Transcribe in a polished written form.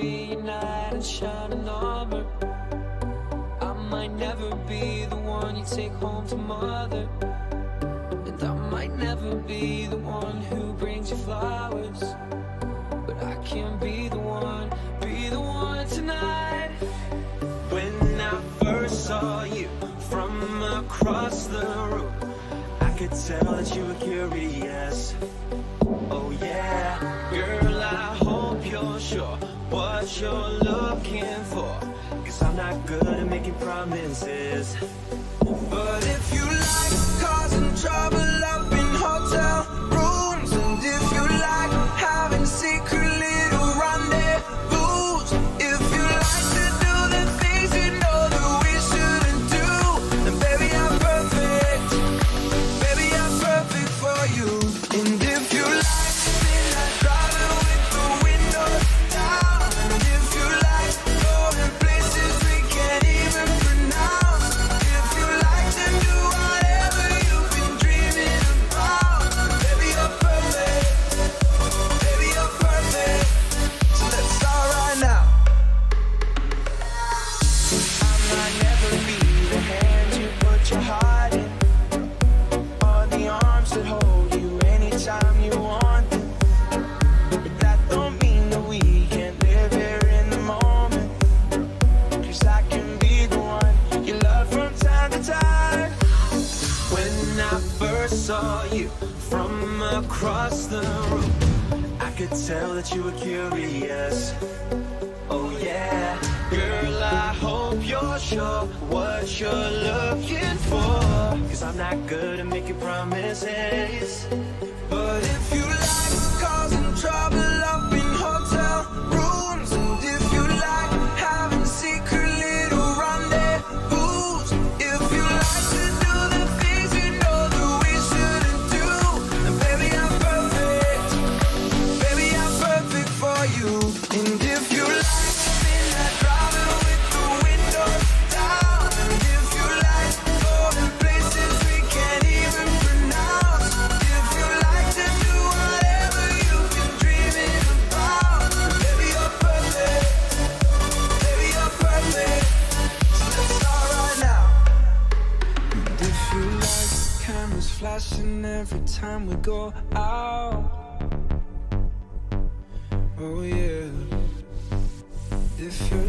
be your knight in shining armor. I might never be the one you take home to mother, and I might never be the one who brings you flowers, but I can be the one tonight. When I first saw you from across the room, I could tell that you were curious. Oh yeah, girl, I hope you're sure what you're looking for, 'cause I'm not good at making promises. But if you like causing trouble up in hotel rooms, and if you like having secret little rendezvous, if you like to do the things you know that we shouldn't do, then baby I'm perfect. Baby I'm perfect for you. And if you like saw you from across the room, I could tell that you were curious. Oh yeah, girl, I hope you're sure what you're looking for, 'cause I'm not good at making promises. But if you like causing trouble up in hotel rooms, and if you like having secret little rendezvous, if you like to do the things you know that you, and if you like cameras flashing every time we go out. Oh yeah, if you're